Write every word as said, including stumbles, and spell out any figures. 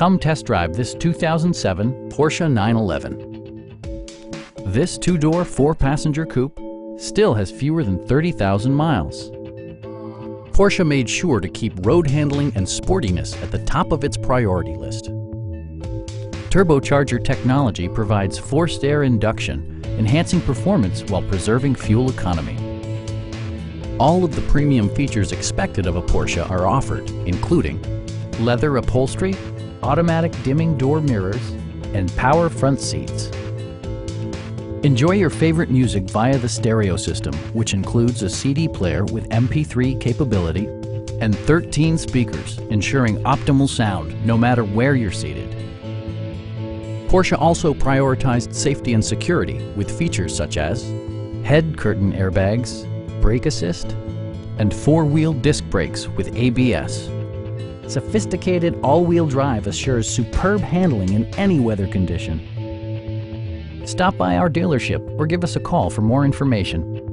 Come test drive this two thousand seven Porsche nine eleven. This two-door, four-passenger coupe still has fewer than thirty thousand miles. Porsche made sure to keep road handling and sportiness at the top of its priority list. Turbocharger technology provides forced air induction, enhancing performance while preserving fuel economy. All of the premium features expected of a Porsche are offered, including leather upholstery, automatic dimming door mirrors, and power front seats. Enjoy your favorite music via the stereo system, which includes a C D player with M P three capability and thirteen speakers, ensuring optimal sound no matter where you're seated. Porsche also prioritized safety and security with features such as head curtain airbags, brake assist, and four-wheel disc brakes with A B S. Sophisticated all-wheel drive assures superb handling in any weather condition. Stop by our dealership or give us a call for more information.